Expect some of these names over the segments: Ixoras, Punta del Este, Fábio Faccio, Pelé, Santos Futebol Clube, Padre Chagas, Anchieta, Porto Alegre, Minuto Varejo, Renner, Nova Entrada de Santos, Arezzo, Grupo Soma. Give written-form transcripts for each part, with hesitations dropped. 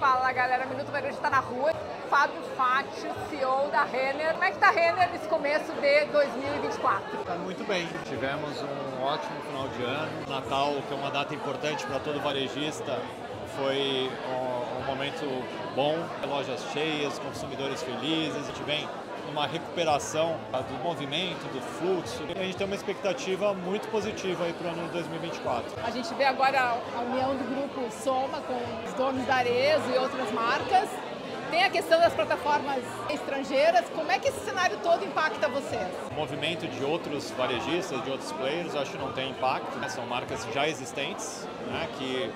Fala galera, Minuto Varejo está na rua. Fábio Faccio, CEO da Renner. Como é que tá a Renner nesse começo de 2024? Tá muito bem. Tivemos um ótimo final de ano. Natal, que é uma data importante para todo varejista, foi um momento bom. Lojas cheias, consumidores felizes. A gente vem numa recuperação do movimento, do fluxo. E a gente tem uma expectativa muito positiva aí para o ano de 2024. A gente vê agora a união do Grupo Soma com os donos da Arezzo e outras marcas. Tem a questão das plataformas estrangeiras. Como é que esse cenário todo impacta vocês? O movimento de outros varejistas, de outros players, acho que não tem impacto. São marcas já existentes, né, que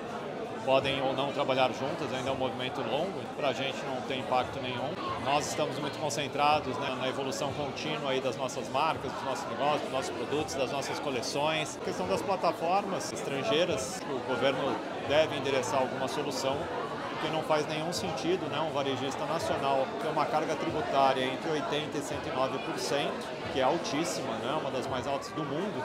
podem ou não trabalhar juntas, ainda é um movimento longo. Para a gente não tem impacto nenhum. Nós estamos muito concentrados, né, na evolução contínua aí das nossas marcas, dos nossos negócios, dos nossos produtos, das nossas coleções. A questão das plataformas estrangeiras, o governo deve endereçar alguma solução, porque não faz nenhum sentido, né, um varejista nacional ter uma carga tributária entre 80% e 109%, que é altíssima, né, uma das mais altas do mundo,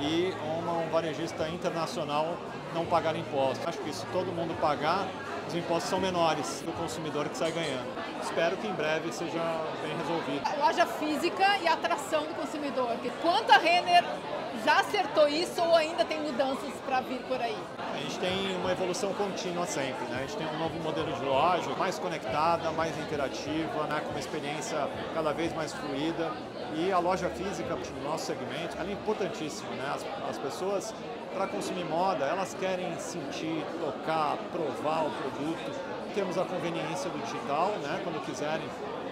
e um varejista internacional não pagar impostos. Acho que se todo mundo pagar, os impostos são menores do consumidor que sai ganhando. Espero que em breve seja bem resolvido. A loja física e a atração do consumidor. Quanto a Renner já acertou isso ou ainda tem mudanças para vir por aí? A gente tem uma evolução contínua sempre, né? A gente tem um novo modelo de loja, mais conectada, mais interativa, né? Com uma experiência cada vez mais fluida. E a loja física, no nosso segmento, ela é importantíssima, né? As pessoas, para consumir moda, elas querem sentir, tocar, provar o produto. Temos a conveniência do digital, né? Quando quiserem,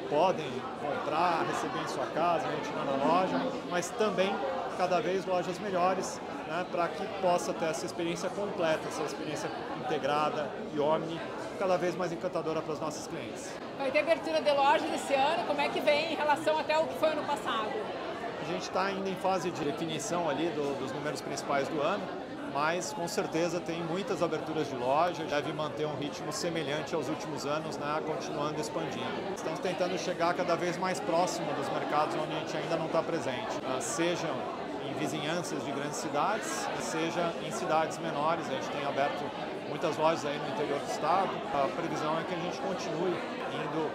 podem comprar, receber em sua casa, retirar na loja, mas também cada vez lojas melhores, né, para que possa ter essa experiência completa, essa experiência integrada e omni, cada vez mais encantadora para os nossos clientes. Vai ter abertura de lojas esse ano, como é que vem em relação até o que foi ano passado? A gente está ainda em fase de definição ali dos números principais do ano, mas com certeza tem muitas aberturas de loja, deve manter um ritmo semelhante aos últimos anos, né, continuando expandindo. Estamos tentando chegar cada vez mais próximo dos mercados onde a gente ainda não está presente, né, sejam em vizinhanças de grandes cidades, seja em cidades menores. A gente tem aberto muitas lojas aí no interior do estado. A previsão é que a gente continue indo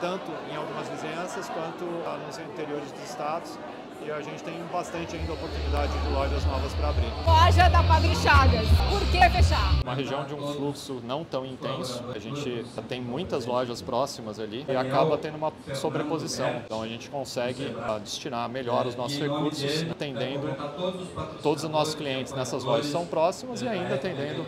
tanto em algumas vizinhanças quanto nos interiores dos estados. E a gente tem bastante ainda oportunidade de lojas novas para abrir. Loja da Padre Chagas, por que fechar? Uma região de um fluxo não tão intenso, a gente tem muitas lojas próximas ali e acaba tendo uma sobreposição. Então a gente consegue destinar melhor os nossos recursos, atendendo todos os nossos clientes nessas lojas são próximas e ainda atendendo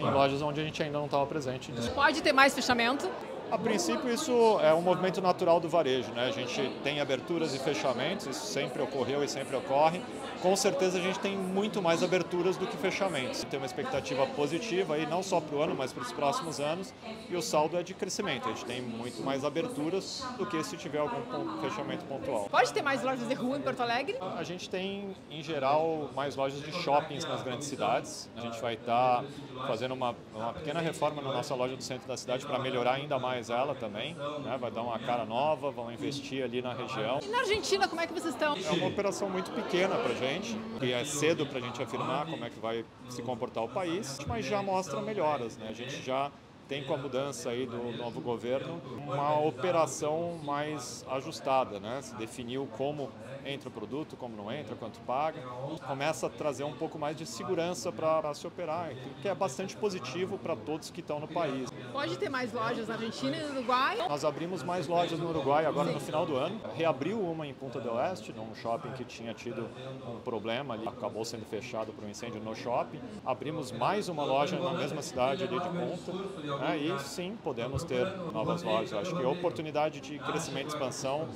em lojas onde a gente ainda não estava presente. Pode ter mais fechamento? A princípio, isso é um movimento natural do varejo, né? A gente tem aberturas e fechamentos, isso sempre ocorreu e sempre ocorre. Com certeza a gente tem muito mais aberturas do que fechamentos. Tem uma expectativa positiva aí, não só para o ano, mas para os próximos anos, e o saldo é de crescimento. A gente tem muito mais aberturas do que se tiver algum fechamento pontual. Pode ter mais lojas de rua em Porto Alegre? A gente tem, em geral, mais lojas de shoppings nas grandes cidades. A gente vai estar fazendo uma pequena reforma na nossa loja do centro da cidade para melhorar ainda mais ela também, né? Vai dar uma cara nova, vão investir ali na região. E na Argentina, como é que vocês estão? É uma operação muito pequena pra gente, e é cedo pra gente afirmar como é que vai se comportar o país, mas já mostra melhoras, né? A gente já tem com a mudança aí do novo governo uma operação mais ajustada, né? Se definiu como entra o produto, como não entra, quanto paga. Começa a trazer um pouco mais de segurança para se operar, que é bastante positivo para todos que estão no país. Pode ter mais lojas na Argentina e no Uruguai? Nós abrimos mais lojas no Uruguai agora no final do ano. Reabriu uma em Punta del Este, num shopping que tinha tido um problema ali, acabou sendo fechado por um incêndio no shopping. Abrimos mais uma loja na mesma cidade ali de Punta. E sim, podemos ter novas lojas. Acho que a oportunidade de crescimento e expansão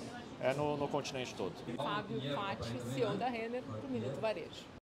é no continente todo. Fábio Faccio, CEO da Renner, do Minuto Varejo.